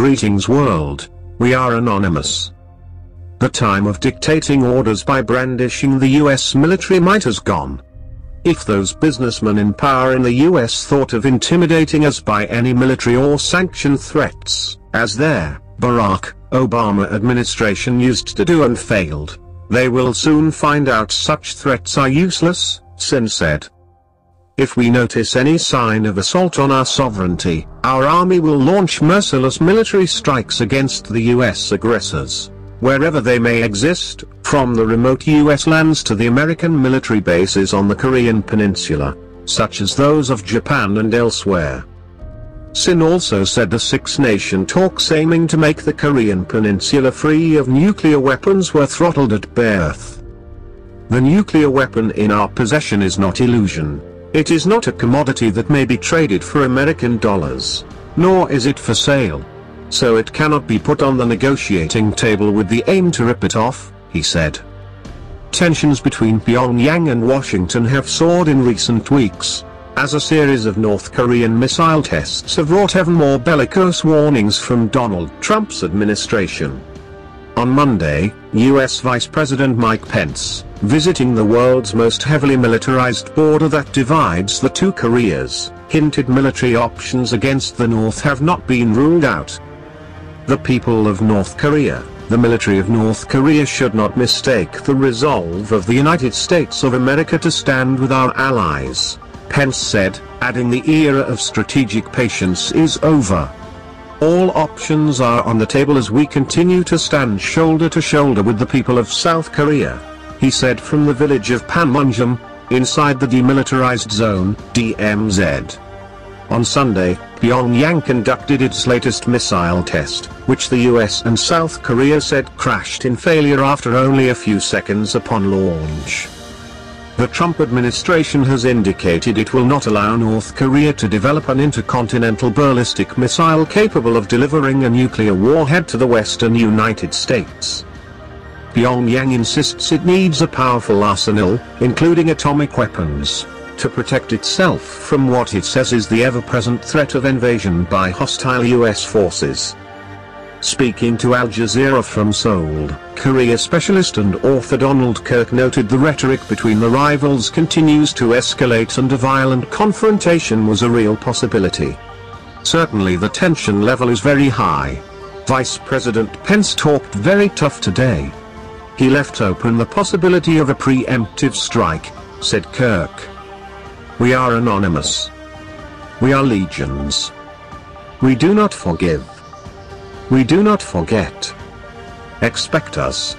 Greetings world. We are anonymous. The time of dictating orders by brandishing the US military might has gone. If those businessmen in power in the US thought of intimidating us by any military or sanction threats, as their Barack Obama administration used to do and failed, they will soon find out such threats are useless, Sen said. If we notice any sign of assault on our sovereignty, our army will launch merciless military strikes against the US aggressors, wherever they may exist, from the remote US lands to the American military bases on the Korean peninsula, such as those of Japan and elsewhere. Sin also said the six-nation talks aiming to make the Korean peninsula free of nuclear weapons were throttled at birth. The nuclear weapon in our possession is not illusion. It is not a commodity that may be traded for American dollars, nor is it for sale. So it cannot be put on the negotiating table with the aim to rip it off, he said. Tensions between Pyongyang and Washington have soared in recent weeks, as a series of North Korean missile tests have wrought ever more bellicose warnings from Donald Trump's administration. On Monday, US Vice President Mike Pence, visiting the world's most heavily militarized border that divides the two Koreas, hinted military options against the North have not been ruled out. The people of North Korea, the military of North Korea should not mistake the resolve of the United States of America to stand with our allies, Pence said, adding the era of strategic patience is over. All options are on the table as we continue to stand shoulder to shoulder with the people of South Korea, he said from the village of Panmunjom, inside the Demilitarized Zone, DMZ. On Sunday, Pyongyang conducted its latest missile test, which the US and South Korea said crashed in failure after only a few seconds upon launch. The Trump administration has indicated it will not allow North Korea to develop an intercontinental ballistic missile capable of delivering a nuclear warhead to the western United States. Pyongyang insists it needs a powerful arsenal, including atomic weapons, to protect itself from what it says is the ever-present threat of invasion by hostile US forces. Speaking to Al Jazeera from Seoul, Korea specialist and author Donald Kirk noted the rhetoric between the rivals continues to escalate and a violent confrontation was a real possibility. Certainly the tension level is very high. Vice President Pence talked very tough today. He left open the possibility of a preemptive strike, said Kirk. We are anonymous. We are legions. We do not forgive. We do not forget. Expect us.